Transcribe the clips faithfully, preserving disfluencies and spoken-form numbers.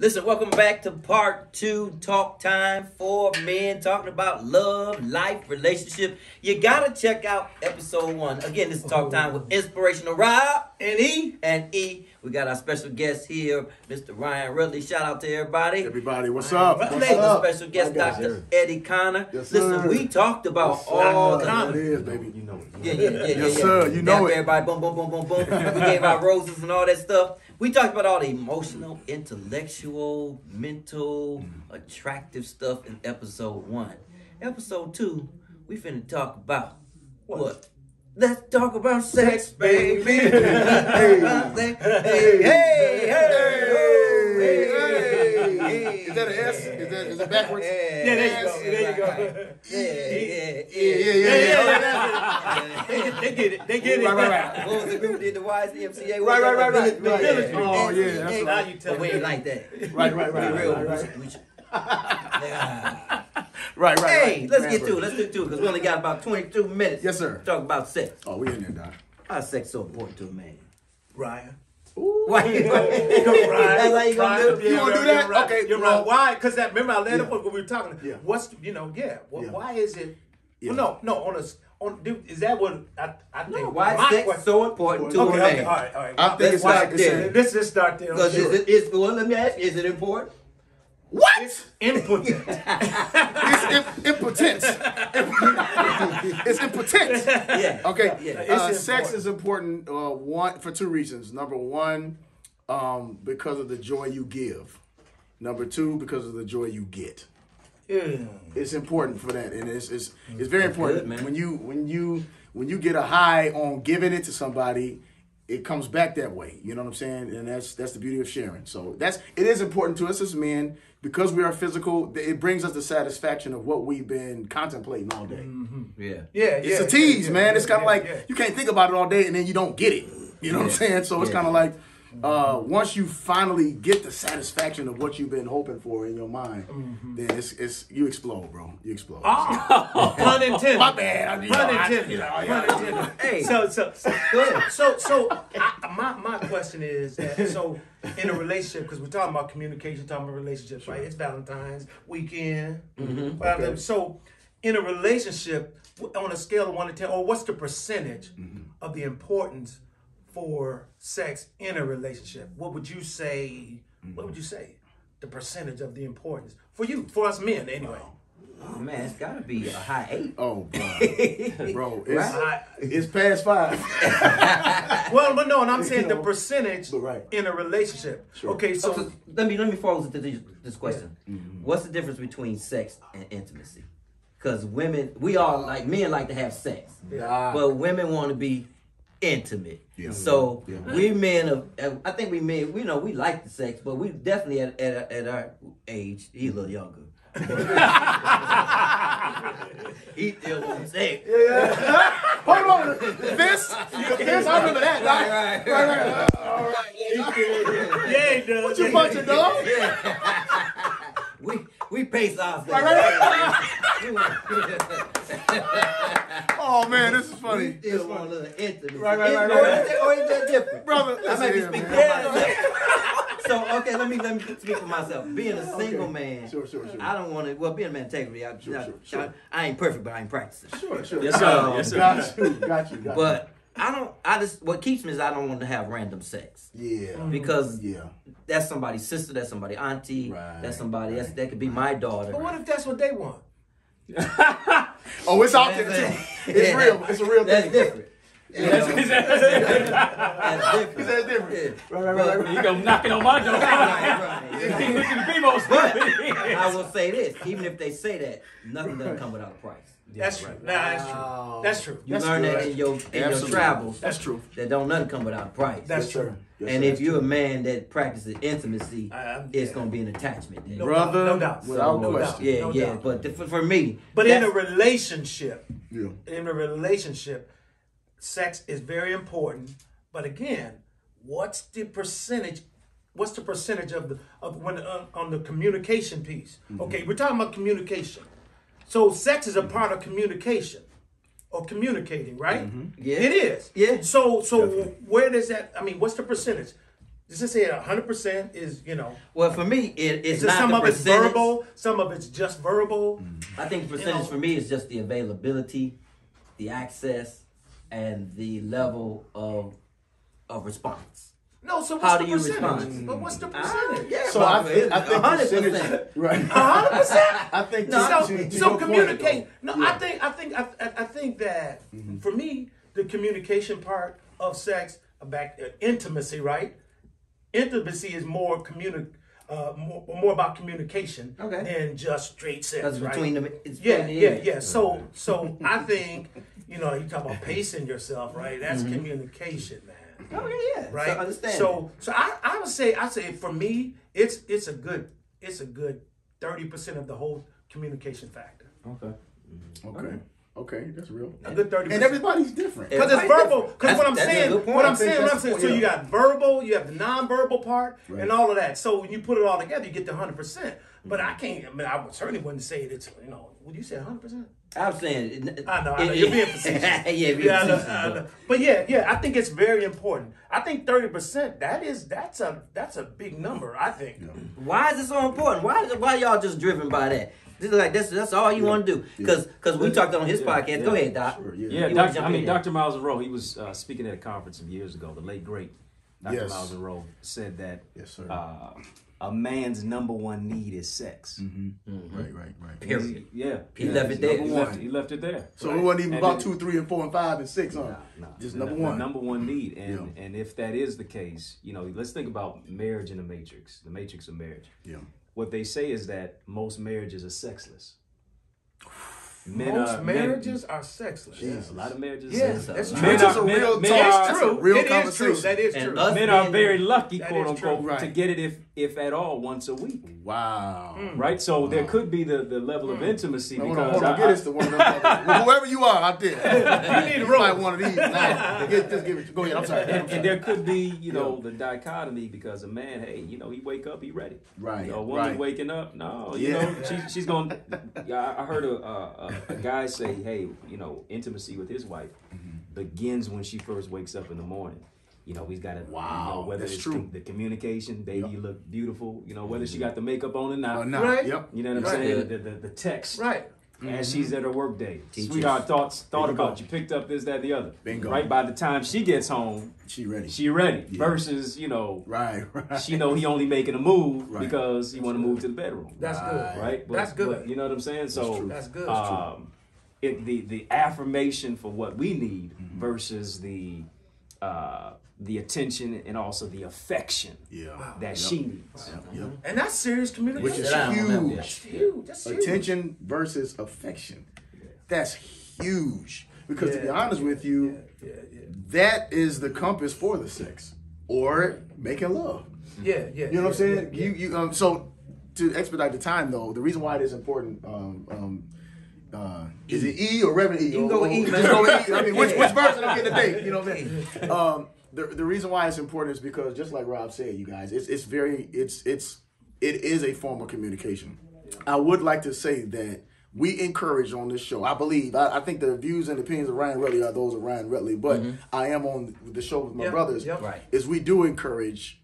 Listen, welcome back to part two, Talk Time for Men, talking about love, life, relationship. You gotta check out episode one. Again, this is Talk Time with Inspirational Rob and E. And E. We got our special guest here, Mister Ryan Ridley. Shout out to everybody. Everybody, what's up? What's up? Special guest, Doctor Eddie Connor. Yes, sir. Listen, we talked about all comedy. It is, baby. You know it. Yeah, yeah, yeah, yeah. Yes, sir. You know it. Everybody, boom, boom, boom, boom, boom. We gave out roses and all that stuff. We talked about all the emotional, intellectual, mental, attractive stuff in episode one. Episode two, we finna talk about what? what? Let's talk about sex, baby. Hey, hey, hey, hey. Is that an S? Is that is it backwards? Yeah, there you go. There you go. Yeah, yeah, yeah, yeah, yeah, yeah. They get, they get it. They get it. Right, right, right. What was the group did the Y S M C A? Right, right, right, right. Oh yeah. Now you tell me. We ain't like that. Right, right, right. We real. We should. Yeah. Right, right, hey, right. let's Man, get to it. Let's get to it because we only got about twenty-two minutes. Yes, sir. To talk about sex. Oh, we in there, Doc. Why is sex so important to a man? Ryan. Ooh. Why? You gonna That's how you gonna do it. You gonna do that? Right. Okay. You're well, right. Why? Because that. Remember, I landed yeah. when we were talking. Yeah. What's you know? Yeah. Well, yeah. Why is it? Yeah. Well, no, no. On a on. Dude, is that what I? I think no, why is sex question. so important to okay, a man? Okay, all right, all right. I think it's like this. Let's just start there. Because is it is well? Let me ask. Is it important? What? It's impotent. it's imp impotent. it's impotent. Yeah. Okay. Yeah. Uh, sex is important uh, one for two reasons. Number one, um, because of the joy you give. Number two, because of the joy you get. Yeah. It's important for that, and it's it's it's very That's important good, when you when you when you get a high on giving it to somebody. It comes back that way, you know what I'm saying, and that's that's the beauty of sharing. So that's it is important to us as men because we are physical. It brings us the satisfaction of what we've been contemplating all day. Mm-hmm. Yeah, yeah, it's yeah, a tease, yeah, man. Yeah, it's kind of yeah, like yeah. you can't think about it all day and then you don't get it. You know yeah. what I'm saying? So it's yeah. kind of like uh, once you finally get the satisfaction of what you've been hoping for in your mind, mm-hmm. then it's it's you explode, bro. You explode. Oh, so. Pun intended. My bad. I mean, pun intended. You know, I, you know, pun intended. Hey, so so so. So, so I, my, my question is that, so in a relationship, because we're talking about communication, talking about relationships, right? It's Valentine's weekend. Mm-hmm. Okay. So in a relationship, on a scale of one to ten, or what's the percentage mm-hmm. of the importance for sex in a relationship? What would you say? Mm-hmm. What would you say? The percentage of the importance for you, for us men, anyway. Wow. Oh man, it's gotta be a high eight. Oh, bro, bro, it's, right? it's past five. Well, but no, and I'm saying you know, the percentage right. in a relationship. Sure. Okay, so okay, let me let me follow to this, this question. Yeah. Mm-hmm. What's the difference between sex and intimacy? Because women, we all like men like to have sex, yeah. but women want to be intimate. Yeah. So yeah. we men of, I think we men, you know, we like the sex, but we definitely at at, at our age, he's a little younger. He still wants sex. Yeah. Hold on, this, this, I remember that. Right, right, right, right. right. All right. Yeah, he does. What you punching, dog? Yeah. We we pace ourselves. Right, right. Oh man, this is funny. We still want a little intimacy. Right, right, right, right. Or is that different, brother? I might be speaking for myself. So okay, let me let me speak for myself. Being a single okay. man, sure, sure, sure. I don't want to. Well, being a man, technically, I, sure, I, sure, sure. I, I ain't perfect, but I ain't practicing. Sure, sure. Yes, sir. Um, yes, sir. Got you, got you, got But you. I don't. I just what keeps me is I don't want to have random sex. Yeah. Because yeah. that's somebody's sister. That's somebody's auntie. Right. That's somebody. Right. That's, that could be my daughter. But what if that's what they want? Oh, it's out there too. It's yeah, real. It's a real that's thing. That's different. You know, that's different. That's different. That's different. Yeah. Right, right, right, right, right. You go knocking on my door. Right, right. Yeah. Look at the people. But I will say this: even if they say that, nothing right. doesn't come without a price. That's yeah. true. Nah, that's true. Wow. That's true. You that's learn true. that in your in Absolutely. your travels. That's true. That don't nothing come without a price. That's, that's true. Yes, and sir, if you're true. a man that practices intimacy, I, it's yeah. gonna be an attachment. Then. No, Brother, no doubt. So, without no question. Yeah, no yeah. Doubt. But the, for, for me, but in a relationship, yeah, in a relationship. Sex is very important, but again, what's the percentage? What's the percentage of the of when uh, on the communication piece? Mm-hmm. Okay, we're talking about communication. So sex is a part of communication or communicating, right? Mm-hmm. Yeah, it is. Yeah. So so Definitely. where does that? I mean, what's the percentage? Does it say it one hundred percent is, you know? Well, for me, it, it's, it's not some the of percentage. It's verbal. Some of it's just verbal. Mm-hmm. I think percentage you know? for me is just the availability, the access, and the level of of response. No, so what's How the do you percentage? Respond? But what's the percentage? I, yeah, so I, it, I think one hundred percent. Right. one hundred percent? I think no, to, so, to so communicate. No, yeah. I think I think I, I think that mm-hmm. for me, the communication part of sex, back uh, intimacy, right? Intimacy is more communi- uh, more, more about communication okay. than just straight sex. That's right? Between the, it's yeah, between yeah, the yeah. So, so I think, you know, you talk about pacing yourself, right? That's mm-hmm. communication, man. Oh yeah, right. So understand. So, so I, I would say, I say for me, it's it's a good, it's a good thirty percent of the whole communication factor. Okay. Mm-hmm. Okay. Okay. Okay, that's real. A good thirty percent. And everybody's different. Because it's verbal. Because what I'm saying, what I'm saying, what I'm saying. So you got verbal, you have the non-verbal part, right. and all of that. So when you put it all together, you get to one hundred percent. Mm-hmm. But I can't, I mean, I certainly wouldn't say it. It's, you know, would you say one hundred percent? I'm saying. It, I know, I know. It, you're being facetious. yeah, yeah I know, I know. But yeah, yeah, I think it's very important. I think thirty percent, that is, that's a, that's a big number, I think. Yeah. Why is it so important? Why, why y'all just driven by that? Like that's that's all you yeah. want to do, because because yeah. we talked on his yeah. podcast. Yeah. Go ahead, Doc. Sure. Yeah, yeah Doctor, I mean, Doctor Miles Rowe. He was uh, speaking at a conference some years ago. The late great Doctor Yes. Miles Rowe said that yes, sir. Uh, a man's number one need is sex. Mm-hmm. Mm-hmm. Right, right, right. Period. Yeah, he yeah. left it there. He left, he left it there. So right. it wasn't even and about it, two, three, and four, and five, and six. Nah, nah, just number the, one. The number one need, and yeah. and if that is the case, you know, let's think about marriage in the matrix, the matrix of marriage. Yeah. What they say is that most marriages are sexless. Men most are, marriages men, are sexless. Yes, a lot of marriages yes, are sexless. Yes, that's true. Men are, men, men are, it's true. Real it is true. That is true. Men, men are very lucky, quote unquote, right. to get it if if at all once a week. Wow. Mm. Right? So wow. there could be the, the level mm. of intimacy. No, because hold on, hold on. I, get us to one of them. Whoever you are out there, you need to write one of these. Now. Get, just give it. Go ahead. I'm sorry. And, and there could be, you know, yeah. the dichotomy because a man, hey, you know, he wake up, he ready. Right. You know, a woman right. waking up, no, you yeah. know, she, she's going to, I heard a, a a guy say, hey, you know, intimacy with his wife mm-hmm. begins when she first wakes up in the morning. You know, he's got to, wow, you know, whether that's it's true. The communication, baby, yep. you look beautiful, you know, whether mm-hmm. she got the makeup on or not. Or not. Right. Yep. You know what I'm right. saying? The, the, the text. Right. Mm-hmm. As she's at her work day. Teachers. Sweetheart, thoughts, thought Bingo. About you, picked up this, that, the other. Bingo. Right by the time she gets home, she ready. She ready. Yeah. Versus, you know, right, right. she know he only making a move right. because he want to move to the bedroom. That's right. good. Right? But, that's good. But, you know what I'm saying? So, that's, true. That's good. That's true. Um, it, the, the affirmation for what we need mm-hmm. versus the... Uh, the attention and also the affection yeah. wow. that yep. she needs. Wow. Yep. And that's serious communication. Which is huge. That's huge. That's huge. Attention versus affection. Yeah. That's huge. Because yeah. to be honest yeah. with you, yeah. Yeah. Yeah. that is the compass for the sex. Or making love. Yeah, yeah. You know what yeah. I'm saying? Yeah. You, you, um, so to expedite the time though, the reason why it is important um, um, Uh, e. Is it E or Reverend E? You can go with E, man. Just go with E. I mean, which, which version I'm getting today? You know what I mean? Um, the, the reason why it's important is because, just like Rob said, you guys, it's it's very, it's, it's, it is a form of communication. I would like to say that we encourage on this show, I believe, I, I think the views and opinions of Ryan Rutley are those of Ryan Rutley, but mm-hmm. I am on the show with my yep. brothers, yep. Right. is we do encourage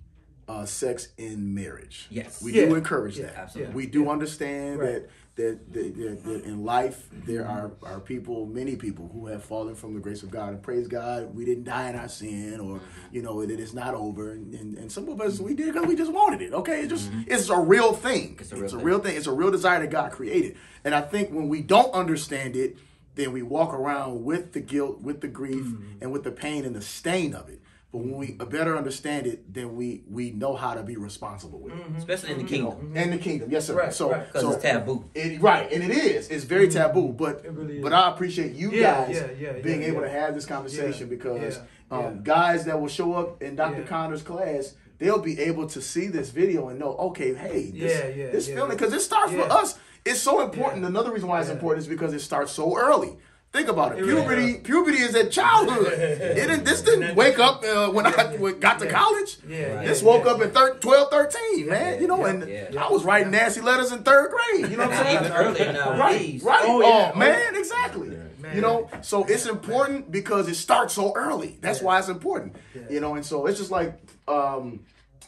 uh, sex in marriage. Yes. We yeah. do encourage yeah, that. Absolutely. We do yeah. understand right. that That, that, that, that in life there are, are people, many people who have fallen from the grace of God, and praise God we didn't die in our sin, or you know it, it is not over, and, and, and some of us we did because we just wanted it. Okay, it's just mm-hmm. it's a real thing. It's a real, it's a real thing. thing. It's a real desire that God created, and I think when we don't understand it, then we walk around with the guilt, with the grief, mm-hmm. and with the pain and the stain of it. But when we better understand it, then we we know how to be responsible with it. Mm-hmm. Especially in the kingdom. You know, mm-hmm. in the kingdom, yes, sir. Right, so, right. so it's taboo. It, right, and it is. It's very mm-hmm. taboo. But really but I appreciate you yeah, guys yeah, yeah, being yeah, able yeah. to have this conversation yeah, because yeah, um, yeah. guys that will show up in Doctor Yeah. Connor's class, they'll be able to see this video and know, okay, hey, this, yeah, yeah, this yeah, feeling, because it starts yeah. for us. It's so important. Yeah. Another reason why it's yeah. important is because it starts so early. Think about it. Puberty, yeah. puberty is at childhood. It didn't, this didn't wake up uh, when I got to college. Yeah, right. This woke yeah. up at thir twelve, thirteen, man. You know, and yeah. Yeah. I was writing nasty letters in third grade. You know what I'm saying? Even earlier now. Right, right. Oh, yeah. oh man, exactly. Yeah. Man. You know, so it's important because it starts so early. That's yeah. why it's important. Yeah. You know, and so it's just like um,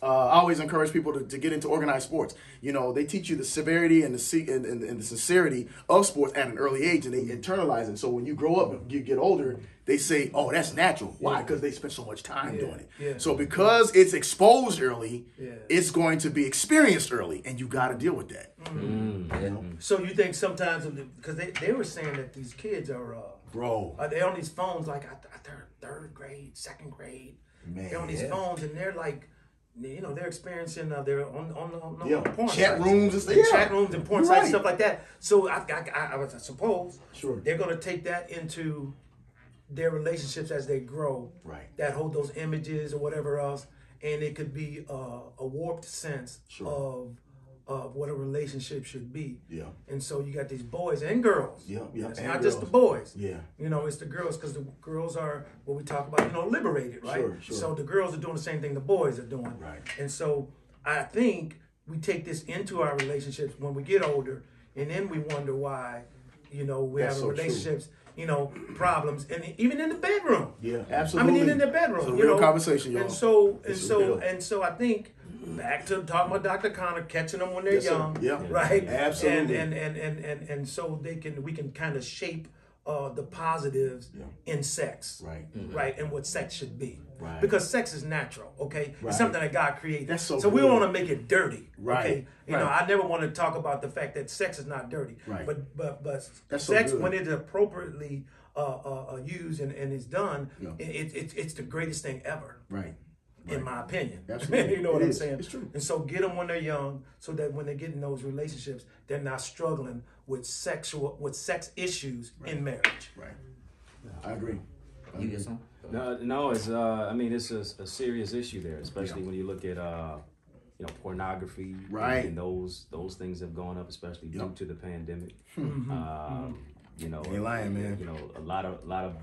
Uh, I always encourage people to, to get into organized sports. You know, they teach you the severity and the and, and, and the sincerity of sports at an early age, and they internalize it. So when you grow up, you get older, they say, "Oh, that's natural." Why? Because yeah. they spent so much time yeah. doing it. Yeah. So because yeah. it's exposed early, yeah. it's going to be experienced early, and you got to deal with that. Mm. Mm. You know? So you think sometimes because they they were saying that these kids are uh, bro, are they on these phones like third third grade, second grade? Man. They're on these phones, and they're like. You know, they're experiencing uh, their own, own, own, own yeah. porn chat sites. rooms and stuff. Yeah. Chat rooms and porn sites, right. stuff like that. So I, I, I, I suppose sure. they're going to take that into their relationships as they grow. Right. That hold those images or whatever else. And it could be uh, a warped sense sure. of of what a relationship should be. Yeah. And so you got these boys and girls. Yeah, yeah. It's and not girls. just the boys. Yeah. You know, it's the girls because the girls are what we talk about, you know, liberated, right? Sure, sure. So the girls are doing the same thing the boys are doing. Right. And so I think we take this into our relationships when we get older, and then we wonder why, you know, we That's have so relationships. True. You know, problems, and even in the bedroom. Yeah, absolutely. I mean, even in the bedroom. It's a real you know? conversation, y'all. And so, and it's so, real. and so, I think back to talking about Doctor Connor, catching them when they're yes, young, yeah. right? Absolutely. And and, and and and and so they can we can kind of shape uh, the positives yeah. in sex, right? Mm-hmm. Right, and what sex should be, right? Because sex is natural, okay? Right. It's something that God created. That's so. So cool. We don't want to make it dirty, right? Okay? You right. know, I never want to talk about the fact that sex is not dirty, right. but but but That's sex, so when it's appropriately uh, uh, used and, and is done, yeah. it, it, it's the greatest thing ever, right? right. In my opinion, absolutely. you know it what is. I'm saying. It's true. And so get them when they're young, so that when they get in those relationships, they're not struggling with sexual with sex issues right. in marriage. Right. I agree. I agree. You get some? No, no. It's uh, I mean, it's a, a serious issue there, especially yeah. when you look at uh. you know, pornography, right? And those those things have gone up, especially yep. due to the pandemic. Mm-hmm. um, you know, you're lying, man. You know, a lot of a lot of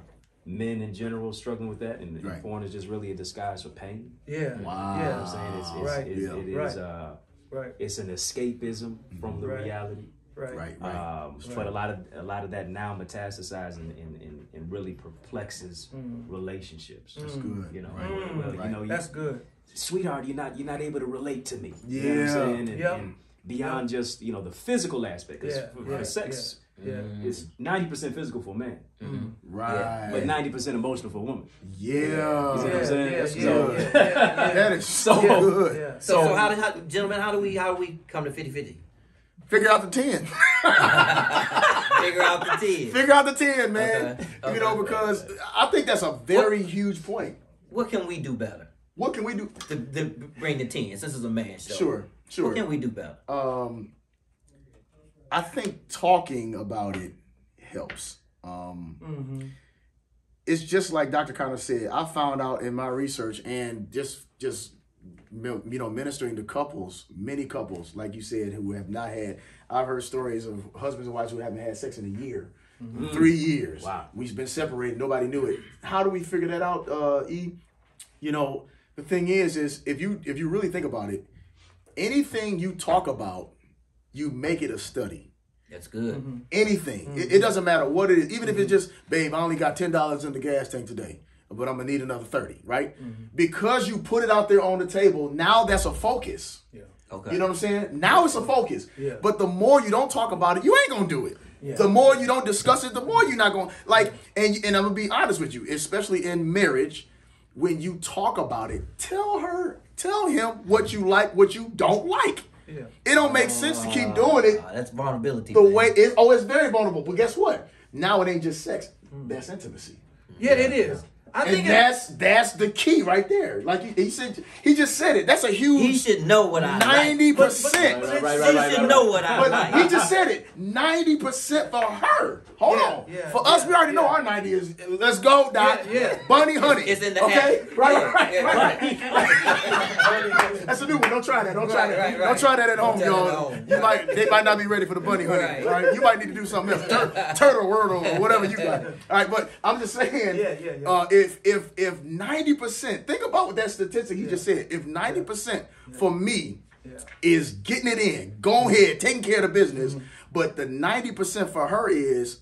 men in general struggling with that, and right. porn is just really a disguise for pain. Yeah, wow. Yeah, you know what I'm saying it's, it's, right. it's, yeah. it is. Right. Uh, right. It's an escapism mm-hmm. from the right. reality. Right. Right. Right. Um, right. But a lot of a lot of that now metastasizes and and, and, and really perplexes mm. relationships. That's good. You know, right. well, well, right. you know, you, that's good. Sweetheart, you're not you're not able to relate to me. Yeah. You know what I'm saying? And, yep. and beyond yep. just, you know, the physical aspect. Because yeah. for, for right. sex, yeah. mm-hmm. it's ninety percent physical for a man. Mm-hmm. Right. Yeah. But ninety percent emotional for a woman. Yeah. You know what I'm saying? Yeah. That's yeah. So, yeah. Yeah. Yeah. That is so yeah. good. Yeah. So, so, so how, do, how gentlemen, how do we how do we come to fifty fifty? Figure out the ten. Figure out the ten. Figure out the ten, man. Okay. Okay. You know, because okay. I think that's a very what, huge point. What can we do better? What can we do to, to bring the ten? Since it's a man show, sure, sure. What can we do better? Um, I think talking about it helps. Um, mm-hmm. It's just like Doctor Connor said. I found out in my research and just just you know ministering to couples, many couples, like you said, who have not had. I've heard stories of husbands and wives who haven't had sex in a year, mm-hmm. three years. Wow, we've been separated. Nobody knew it. How do we figure that out, uh, E? You know. The thing is, is if you if you really think about it, anything you talk about, you make it a study. That's good. Mm-hmm. Anything. Mm-hmm. it, it doesn't matter what it is. Even mm-hmm. if it's just, babe, I only got ten dollars in the gas tank today, but I'm going to need another thirty, right? Mm-hmm. Because you put it out there on the table, now that's a focus. Yeah. Okay. You know what I'm saying? Now it's a focus. Yeah. But the more you don't talk about it, you ain't going to do it. Yeah. The more you don't discuss it, the more you're not going to, like, and, and I'm going to be honest with you, especially in marriage, when you talk about it, tell her, tell him what you like, what you don't like. Yeah. It don't make uh, sense to keep doing it. Uh, that's vulnerability. The man. way it, oh, it's very vulnerable. But guess what? Now it ain't just sex. Mm. That's intimacy. Yeah, yeah, it is. I and think that's it, that's the key right there. Like he, he said, he just said it. That's a huge. He should know what I ninety percent. Like. Right, right, right, he right, should right, know right. what I but like. He just said it. Ninety percent for her. Hold yeah, on. Yeah, for yeah, us, we already yeah. know our ninety is. Let's go, Doc. Yeah, yeah. Bunny, honey. It's in the okay? hat. Right, yeah, right, yeah, right, right. right. That's a new one. Don't try that. Don't try right, that. Right, right. Don't try that at home, y'all. You yeah. might. They might not be ready for the bunny, honey. Right. Right? You might need to do something else. Tur turtle, wordle, or whatever you got. All right, but I'm just saying. Yeah, yeah, yeah. Uh, if if if ninety percent, think about what that statistic he yeah. just said. If ninety percent yeah. for me yeah. is getting it in, go ahead, taking care of the business. Mm-hmm. But the ninety percent for her is,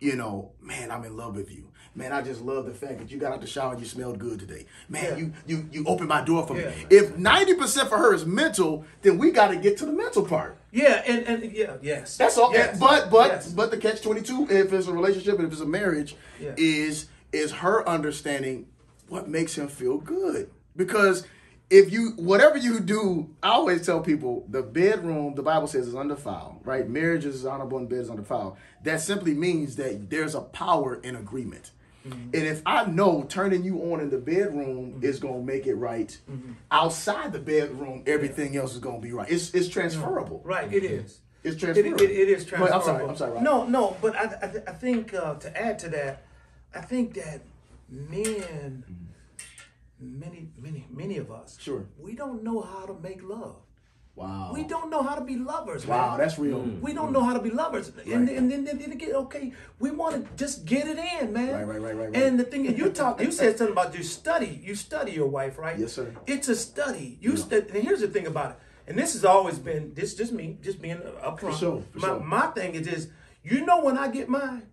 you know, man, I'm in love with you. man, I just love the fact that you got out the shower and you smelled good today. Man, yeah. you you you opened my door for yeah. me. If ninety percent for her is mental, then we got to get to the mental part. Yeah, and, and yeah, yes. That's all. Yes. But but yes. but the catch twenty-two, if it's a relationship, if it's a marriage, yeah. is is her understanding what makes him feel good. Because if you, whatever you do, I always tell people the bedroom, the Bible says, is undefiled, right? Marriage is honorable and bed is undefiled. That simply means that there's a power in agreement. Mm-hmm. And if I know turning you on in the bedroom mm-hmm. is going to make it right, mm-hmm. outside the bedroom, everything yeah. else is going to be right. It's, it's transferable. Right, it is. It's transferable. It, it, it is transferable. But I'm sorry, I'm sorry, Ryan. No, no, but I, I, th I think uh, to add to that, I think that men... Mm-hmm. Many, many, many of us. Sure. We don't know how to make love. Wow. We don't know how to be lovers. Wow, man. That's real. Mm. We don't mm. know how to be lovers. Right. And then, and then, then, okay, we want to just get it in, man. Right, right, right, right. right. And the thing is, you talk, you said something about you study. You study your wife, right? Yes, sir. It's a study. You yeah. study. And here's the thing about it. And this has always been this. Just me, just being upfront. For sure. For my, sure. my thing is, is you know when I get mine.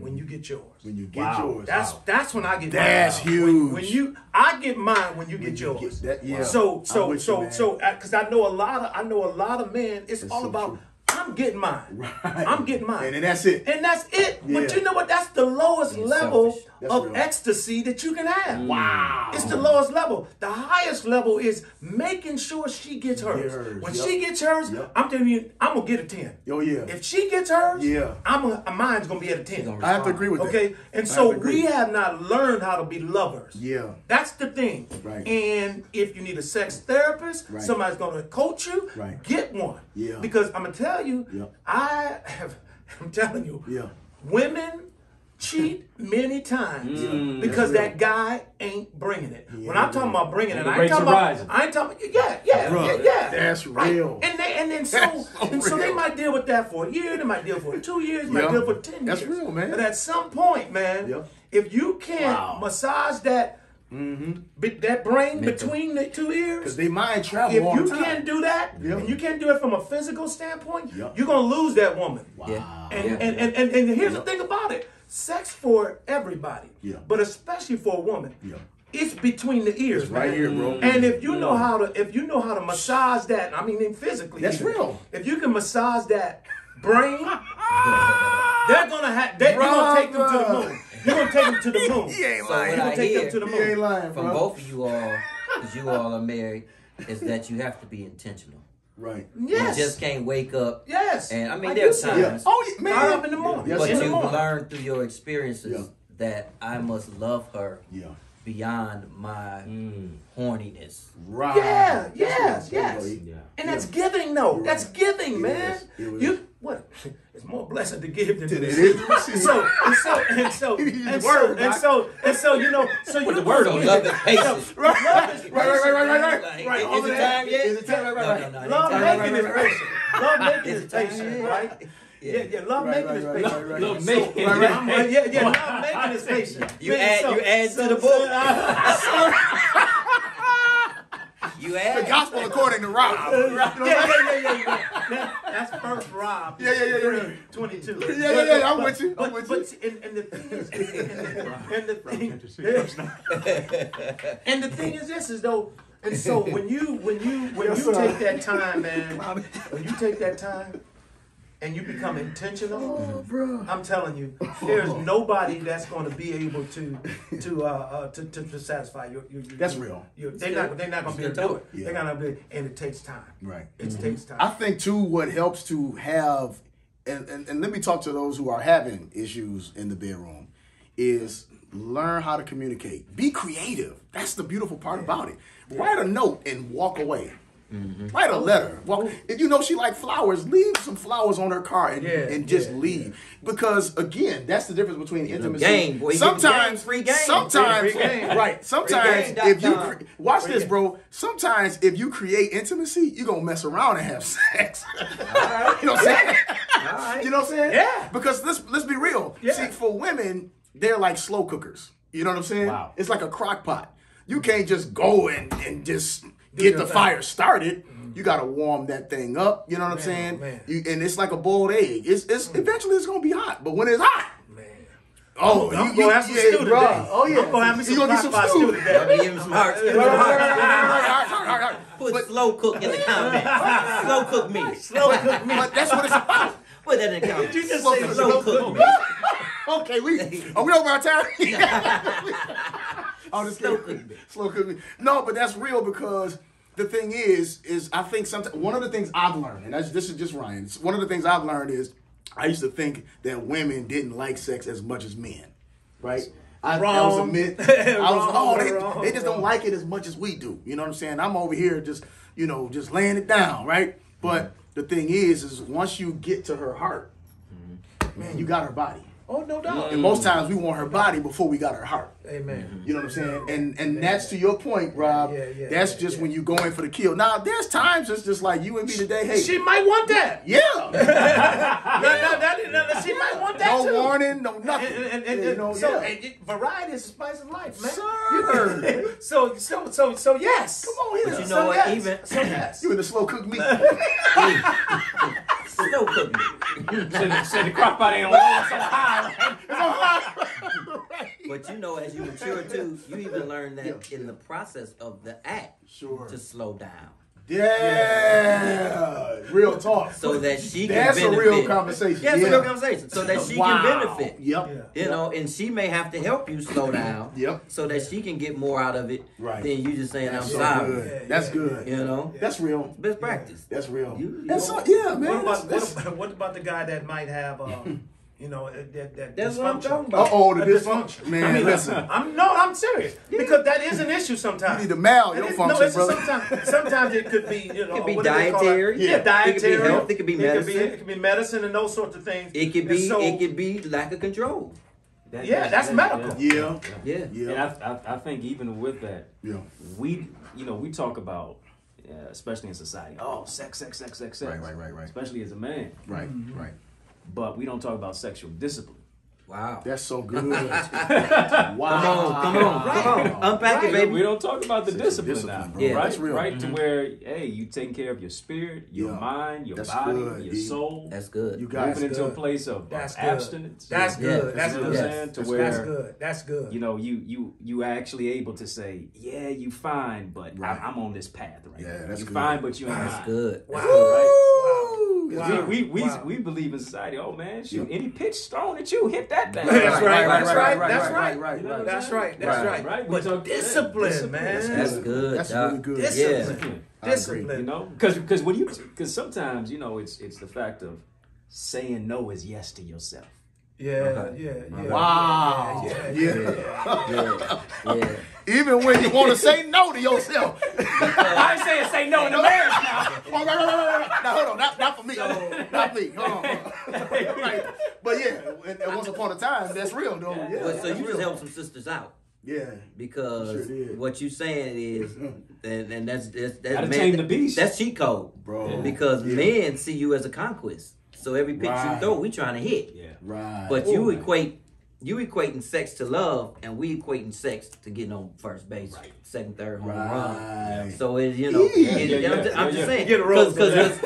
When you get yours. When you get wow. yours. That's wow. that's when I get that's mine. That's huge. When, when you I get mine when you when get you yours. Get that, yeah. So so so you, so because I know a lot of I know a lot of men, it's that's all so about true. I'm getting mine. Right. I'm getting mine. And, and that's it. And that's it. Yeah. But you know what? That's the lowest that's level of real. ecstasy that you can have. Wow. It's the lowest level. The highest level is making sure she gets hers. hers. When yep. she gets hers, yep. I'm telling you, I'm going to get a ten. Oh, yeah. If she gets hers, yeah. I'm gonna, mine's going to be at a ten. I have to agree with okay? that. Okay? And so have we have not learned how to be lovers. Yeah. That's the thing. Right. And if you need a sex therapist, right. somebody's going to coach you, right. get one. Yeah. Because I'm going to tell you, You, yeah. I have, I'm telling you, yeah. women cheat many times mm, because that guy ain't bringing it. Yeah, when I'm talking about bringing it, I ain't talking about, I ain't talking, yeah, yeah, Bruh, yeah, yeah. That's right? real. And they, and then so, so and so real. they might deal with that for a year, they might deal for two years, they yeah. might deal for ten that's years. That's real, man. But at some point, man, yeah. if you can't wow. massage that, mm-hmm. that brain Mental. between the two ears, because they mind travel. If you time. can't do that, yep. and you can't do it from a physical standpoint, yep. you're gonna lose that woman. Wow. Yeah. And, yeah. and and and and here's yep. the thing about it: sex for everybody, yeah. but especially for a woman, yeah. it's between the ears, it's right man. here, bro. And if you yeah. know how to, if you know how to massage that, I mean, physically, that's even, real. If you can massage that brain, they're gonna have. They're gonna take them to the moon. You're going to take them to the moon. He ain't lying. So what I take hear them to the moon. He ain't lying, from bro. both of you all, because you all are married, is that you have to be intentional. Right. Yes. You just can't wake up. Yes. And I mean, I there are times. Yeah. Oh, man. I'm up in the morning. Yes. But in you learn through your experiences yeah. that I must love her yeah. beyond my mm. horniness. Right. Yeah, yes, yes. yes. Yeah. And that's yeah. giving, though. Right. That's giving, it man. Is. Is. You. What? It's more blessing to give than to receive. So and so and so and so and so and so you know. So you put the word on love is patient. Right, right, right, right, right, right. Is it time yet? Is it time? Right, right, right. Love making is patient. Love making is patient. Right. Yeah, yeah, love making is patient. Love making, yeah, yeah, love making is patient. You add, you add to the book. You the gospel according to Rob. yeah, yeah, yeah, yeah, yeah. That's first Rob. Yeah, yeah, yeah, yeah. twenty-two. Yeah, yeah, yeah. I'm with you. I'm with you. But, and, and the thing is, and the thing, and the thing is this is though, and so when you when you when you take that time, man, when you take that time. And you become intentional. Oh, bro. I'm telling you, there's nobody that's going to be able to to uh, uh to, to, to satisfy your. your, your that's your, real. Your, they're yeah. not they're not going to be able to do it. Yeah. They're going to be, and it takes time. Right. It mm-hmm. takes time. I think too, what helps to have, and, and and let me talk to those who are having issues in the bedroom, is learn how to communicate. Be creative. That's the beautiful part yeah. about it. Yeah. Write a note and walk away. Mm-hmm. Write a letter. Well, if you know she like flowers, leave some flowers on her car and, yeah, and just yeah, leave. Yeah. Because again, that's the difference between you intimacy. Game, boy, sometimes, free game. Sometimes, free game. Right? Sometimes, game. if you watch free this, game. bro. Sometimes, if you create intimacy, you are gonna mess around and have sex. Right. You know what I'm saying? Right. You know what I'm saying? Yeah. Because let's let's be real. Yeah. See, for women, they're like slow cookers. You know what I'm saying? Wow. It's like a crock pot. You can't just go and and just. Get the fire started. Mm-hmm. You gotta warm that thing up. You know what man, I'm saying? Man. You, and it's like a boiled egg. It's it's mm-hmm. eventually it's gonna be hot. But when it's hot, man, Oh, I'm gonna have some student day. Oh yeah, I'm gonna have me some hot student day. I'm gonna give him some hearts. Give him some hearts. Put slow cook in the comments. Slow cook me. Slow cook me. But that's what it's about. Put that in the comments. Did you just say slow cook me? Okay, we are we over our time? Oh, this slow cook me. Slow cook me. No, but that's real because the thing is, is I think sometimes one of the things I've learned, and that's, this is just Ryan. One of the things I've learned is. I used to think that women didn't like sex as much as men, right? I, wrong. That was a myth. I was oh, they, wrong, they just don't wrong. like it as much as we do. You know what I'm saying? I'm over here just, you know, just laying it down, right? But mm-hmm. the thing is, is once you get to her heart, mm-hmm. man, you got her body. Oh, no doubt. Mm-hmm. And most times we want her body before we got her heart. Amen. You know what I'm saying? And and Amen. that's to your point, Rob. Yeah, yeah, that's yeah, just yeah. when you go in for the kill. Now, there's times it's just like you and me today. Hey, she might want that. Yeah. yeah. No, no, that, no, no, she might want that no too. No warning, no nothing. And, and, and, and, you know, so, yeah. and, and variety is the spice of life, man. Sure. so, so, so, so, yes. Come on, here. You know so what? Yes. Even so, yes. You in the slow cook meat. Slow cook meat. Said so, so the crock pot ain't on. It's on high. It's on high. But you know, as you mature too, you even learn that yeah. in the process of the act sure. to slow down. Yeah. yeah. Real talk. So that she That's can benefit. That's a real conversation. Yeah, it's yeah. a real conversation. So that she wow. can benefit. Yep. Yeah. You yep. know, and she may have to help you slow down. Yep. So that she can get more out of it right. than you just saying, I'm so sorry. Good. Yeah, yeah, That's good. You know? Yeah. That's real. Best practice. Yeah. That's real. You, you That's so, yeah, man. What about, That's, what, about, what about the guy that might have... Um, You know, that, that that's what I'm talking about. Uh oh, the dysfunction. Man, I mean, listen. I'm, no, I'm serious. Because that is an issue sometimes. You need to mal your function, no, brother. Sometimes, sometimes it could be, you know. It could be dietary. Yeah, dietary. It could be health. It could be medicine. It could be, it could be medicine and those sorts of things. It could be, so, it could be lack of control. That, yeah, that's, that's medical. Yeah. Yeah. yeah. yeah. And I, I, I think even with that, yeah. we, you know, we talk about, uh, especially in society, oh, sex, sex, sex, sex, sex. Right, right, right, right. Especially as a man. Right, mm-hmm. right. But we don't talk about sexual discipline. Wow. That's so good. wow. Come on, come on, right. come on. Unpack right. it, baby. We don't talk about the discipline, discipline now. Bro. Yeah, right? That's real. Right mm-hmm. to where, hey, you taking care of your spirit, your yeah. mind, your that's body, good, your dude. soul. That's good. You guys moving into a place of that's abstinence. That's good. That's good. That's good. That's good. You know, you you you actually able to say, yeah, you fine, but right. I'm, I'm on this path right yeah, now. That's you good. fine, but you ain't. That's good. Wow. Wow. We, we, wow. we believe in society. Oh, man, shoot, yeah. any pitch thrown at you, hit that thing. That's right, right, that's right, right, that's right, right, right. That's right, that's right. right. But discipline, discipline, man. That's good. That's really good. Discipline. Yeah. Discipline. You know, because when you, because sometimes, you know, it's it's the fact of saying no is yes to yourself. Yeah, okay. yeah, yeah. Wow. Yeah, yeah, yeah. yeah. yeah. yeah. Even when you want to say no to yourself. I ain't saying say no in the marriage now. Oh, no, no, no, no. Now, hold on. Not, not for me. So, not me. Hold on. Right. But, yeah, and, and once upon a time, that's real, though. Yeah. Yeah. So you real. just help some sisters out. Yeah. Because sure what you saying is, and, and that's, that's, that's, man, the beast. that's cheat code. Bro. Because yeah. men see you as a conquest. So every pitch right. you throw, we trying to hit. Yeah. Right. But Ooh, you equate... Man. You equating sex to love, and we equating sex to getting on first base, right. second, third, home right. run. Yeah. So it's, you know, it, yeah, yeah, I'm, yeah, just, yeah, I'm just yeah. saying. Get a roll for that.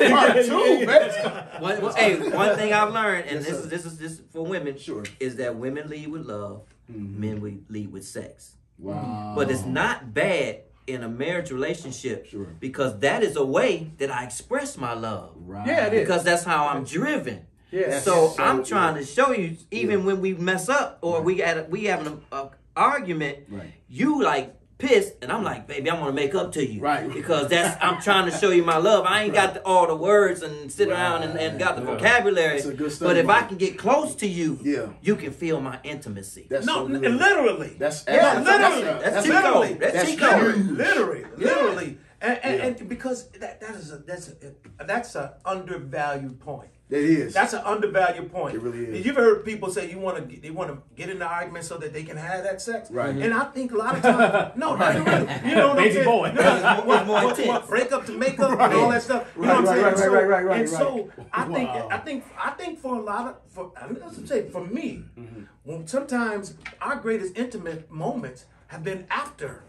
One, well, hey, one thing I've learned, and yes, this, is, this is this is for women, sure. is that women lead with love, mm-hmm. men we lead with sex. Wow. But it's not bad in a marriage relationship sure. because that is a way that I express my love. Right. Yeah, it is. Because that's how I'm driven. Yeah, so, so I'm trying yeah. to show you, even yeah. when we mess up or right. we got we having an argument, right. you like pissed, and I'm like, baby, I want to make up to you, right? Because that's I'm trying to show you my love. I ain't right. got the, all the words and sit right. around and, and got the yeah. vocabulary. But story, if man. I can get close to you, yeah. you can feel my intimacy. That's no, so literally. That's yeah, literally. That's literally. That's literally. Literally. Literally. And, and, yeah. and because that that is a that's a that's an undervalued point. It is. That's an undervalued point. It really is. You've heard people say you want to they want to get in the argument so that they can have that sex. Right. And I think a lot of times, no, right. right. you know what I'm saying? Boy. No, what, what, what, break up to make up right. and all that stuff. You right, know what right, I'm saying? Right, right, right, and so, right, right, right. And so I think wow. I think I think for a lot of for I mean, let's say for me, mm-hmm. when sometimes our greatest intimate moments have been after.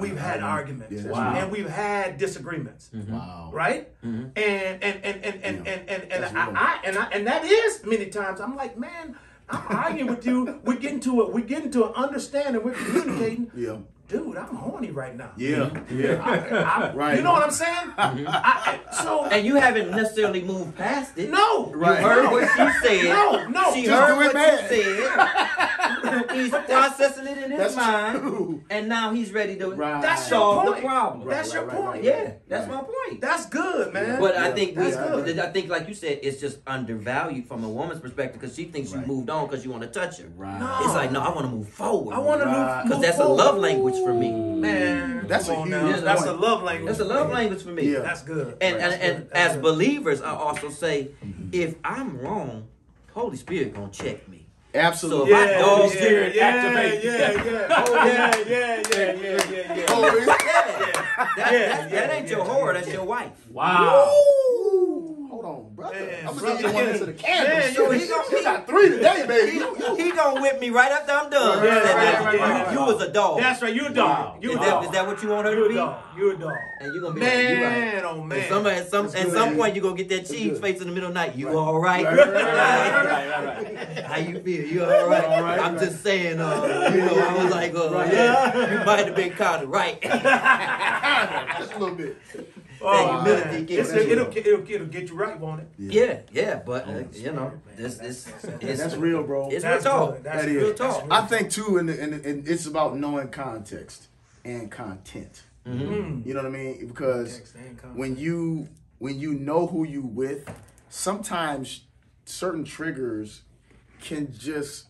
We've had arguments yeah, wow. and we've had disagreements, mm-hmm. wow. right? Mm-hmm. And and and and and yeah, and and, and I, I and I and that is many times I'm like, man, I'm arguing with you. We're getting to it. We're getting to an understanding. We're communicating. Yeah. Dude, I'm horny right now. Yeah, yeah. I, I, right. You know what I'm saying? I, I, so, and you haven't necessarily moved past it. No, right. You heard no. what she said. No, no. She Just heard what bad. you said. He's processing it in his that's mind, true. and now he's ready to right. that's solve your point. the problem. Right, that's right, your right, point. Right, yeah, right. that's my point. That's good, man. But yeah, I think that's we, good. I think, like you said, it's just undervalued from a woman's perspective because she thinks right. you moved on because you want to touch her. Right. No. It's like, no, I want to move forward. I want to right. move because that's forward. a love language. For me, man, that's a huge, yeah, that's a love language. That's a love language for me. Yeah. That's good. And right. and, and as good. believers, I also say, mm-hmm. if I'm wrong, Holy Spirit gonna check me. Absolutely. So if yeah, my dog yeah, spirit yeah, activates. Yeah, yeah, yeah. Oh yeah, yeah, yeah, yeah, yeah, yeah. Oh, yeah. That, that, yeah, that, that ain't yeah, your yeah, whore. That's yeah. your wife. Wow. Woo. Hold on, brother. Man, I'm gonna give you one into the candle. Man, yo, he got three today, baby. He gonna whip me right after I'm done. Yeah, right, right, right, right, you, you was a dog. That's right, you a dog. You a dog. Is that what you want her to be? You a dog. And you gonna be man, right. oh man. At some, at some, at some point you gonna get that cheese face in the middle of the night. You right. all right? Right, right, right, right, right. How you feel? You all right? All right I'm right. just saying. Uh, you know, I was like, uh, right. yeah, you might have been caught right. Just a little bit. Oh, that gets a, it'll, it'll, it'll get you right, won't it? Yeah, yeah, yeah but oh, uh, you know, this, this, that's, it's, that's, that's real, bro. It's that's real talk. That's that real is. talk. I think too, and in in, in, it's about knowing context and content. Mm-hmm. You know what I mean? Because when you when you know who you with, sometimes certain triggers can just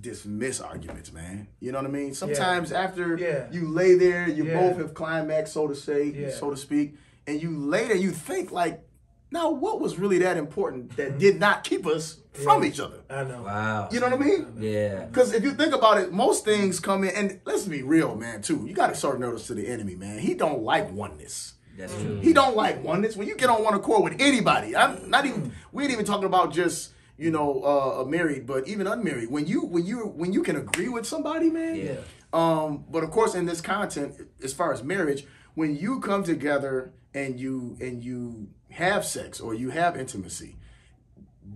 dismiss arguments, man. You know what I mean? Sometimes yeah. after yeah. you lay there, you yeah. both have climaxed, so to say, yeah. so to speak. And you later, you think like, now what was really that important that did not keep us from yeah. each other? I know. Wow. You know what I mean? I yeah. Because if you think about it, most things come in, and let's be real, man, too. You got to start notice to the enemy, man. He don't like oneness. That's true. He don't like oneness. When you get on one accord with anybody, I'm not even, we ain't even talking about just, you know, uh, married, but even unmarried. When you, when you, when you can agree with somebody, man. Yeah. Um, but of course, in this content, as far as marriage, when you come together and you and you have sex or you have intimacy,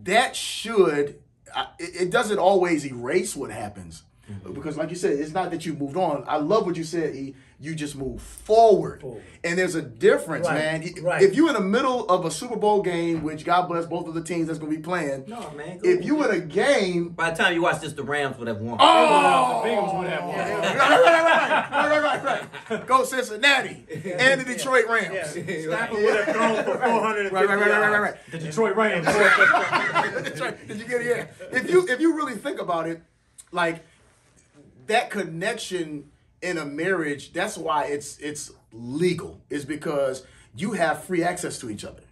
that should, it, it doesn't always erase what happens. Mm-hmm. Because like you said, it's not that you moved on. I love what you said, E. You just move forward. forward. And there's a difference, right. man. Right. If you're in the middle of a Super Bowl game, which God bless both of the teams that's going to be playing. No, man. Go if you in a game. By the time you watch this, the Rams would have won. Oh! The Bengals would have won. Right, right, right, right, right, right. Go Cincinnati and the Detroit Rams. Yeah. Yeah. Right. Stafford would have thrown for four hundred fifty right, right, right, right, right, right. The Detroit Rams. Did you get it? Yeah. If you, if you really think about it, like, that connection in a marriage, that's why it's it's legal, is because you have free access to each other.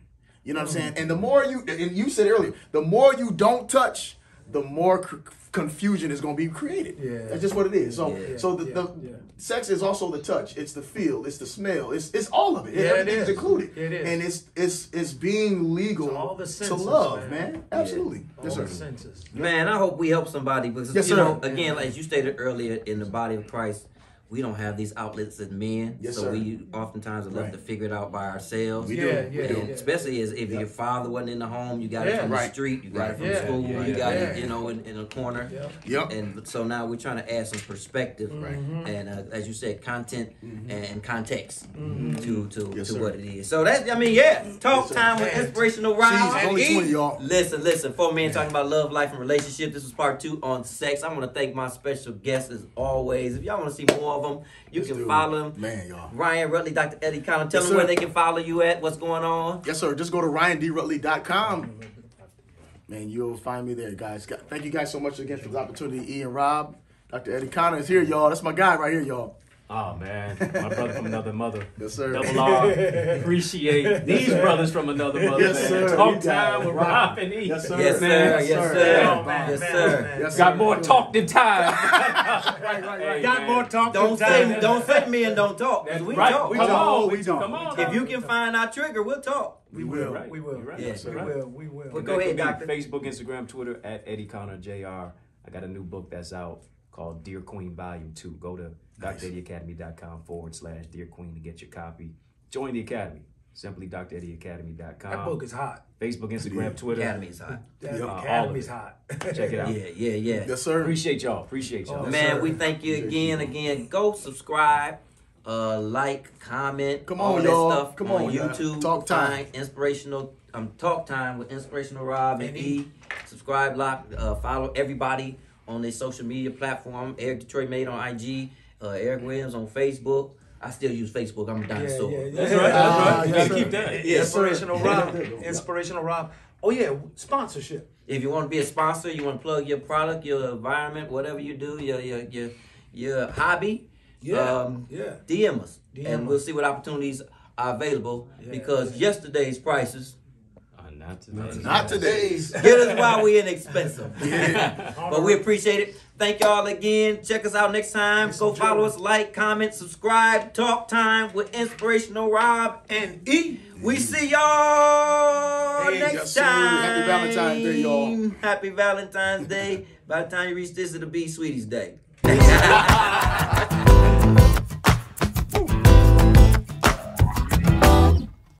You know what mm-hmm. I'm saying? And the more you, and you said earlier, the more you don't touch, the more c confusion is going to be created. Yeah. That's just what it is. So yeah. so the, yeah. the yeah. sex is also the touch. It's the feel. It's the smell. It's it's all of it. Yeah, Everything it is included. It is. And it's it's it's being legal so all the senses, to love, man. man. Absolutely. Yeah. All yes, sir. the senses. Man, I hope we help somebody because yes, you sir. know, again, yeah. as you stated earlier, in the body of Christ, we don't have these outlets as men, yes, so sir. we oftentimes are left right. to figure it out by ourselves. We do. Yeah, yeah, and yeah. especially as if yeah. your father wasn't in the home, you got yeah, it from right. the street, you got right. it from yeah, school, yeah, you yeah, got yeah. it, you know, in, in a corner. Yep. yep. And so now we're trying to add some perspective, mm-hmm. and uh, as you said, content mm-hmm. and context mm-hmm. to to, yes, to what it is. So that's, I mean, yeah, talk yes, time with Inspirational Rob. Listen, listen, four men yeah. talking about love, life, and relationship. This was part two on sex. I want to thank my special guests as always. If y'all want to see more of them, you Let's can follow him. Man, y'all. Ryan Rutley, Doctor Eddie Connor. Tell yes, them sir. where they can follow you at. What's going on? Yes, sir. Just go to Ryan D Rutley dot com. Man, you'll find me there, guys. Thank you guys so much again for the opportunity. E and Rob, Doctor Eddie Connor is here, y'all. That's my guy right here, y'all. Oh, man. My brother from another mother. Yes, sir. Double R. Appreciate yes, these sir. brothers from another mother. Yes, man. Sir. Talk you time with Rob and E. Yes, sir. Yes, sir. Yes, sir. Yes, sir. Yes, sir. Got more talk than time. right, right, right. Hey, Got man. more talk don't than say, time. Don't say men don't talk. That's we right. talk. We Come talk. On. We talk. Come on. If you can find our trigger, we'll talk. We, we will. will. Right. We will. Right. Yes, we right. will. We will. But go ahead, Doctor. Facebook, Instagram, Twitter, at Eddie Connor J R. I got a new book that's out called Dear Queen Volume Two. Go to Dr Eddie Academy dot com forward slash Dear Queen to get your copy. Join the Academy. simply Dr Eddie Academy dot com. That book is hot. Facebook, Instagram, yeah. Twitter. Academy's hot. That uh, Academy's hot. Check it out. Yeah, yeah, yeah. Yes, sir. Appreciate y'all. Appreciate y'all. Oh, man, sir. We thank you again, again. Go subscribe, uh, like, comment. Come on, y'all. Come on, on YouTube. Y'all. Talk time. Find inspirational. Um, Talk Time with Inspirational Rob and E. Subscribe, like, uh, follow everybody on their social media platform. Eric Detroit Made on I G. Uh, Eric Williams on Facebook. I still use Facebook. I'm a dinosaur. Yeah, yeah, yeah. That's right. That's right. Uh, you yes, gotta sir. keep that. Yeah, Inspirational Rob. Inspirational Rob. Oh yeah, sponsorship. If you want to be a sponsor, you want to plug your product, your environment, whatever you do, your your your, your hobby. Yeah. Um, yeah. D M us, D M and us. We'll see what opportunities are available. Yeah, because yeah. yesterday's prices. Not today's. Not today's. Get us while we're inexpensive. Yeah. But we appreciate it. Thank y'all again. Check us out next time. Go follow us, like, comment, subscribe. Talk Time with Inspirational Rob and E. We see y'all hey, next time. Happy Valentine's Day, y'all. Happy Valentine's Day. By the time you reach this, it'll be Sweetie's Day.